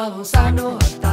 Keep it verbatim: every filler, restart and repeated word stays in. haluun sanoa.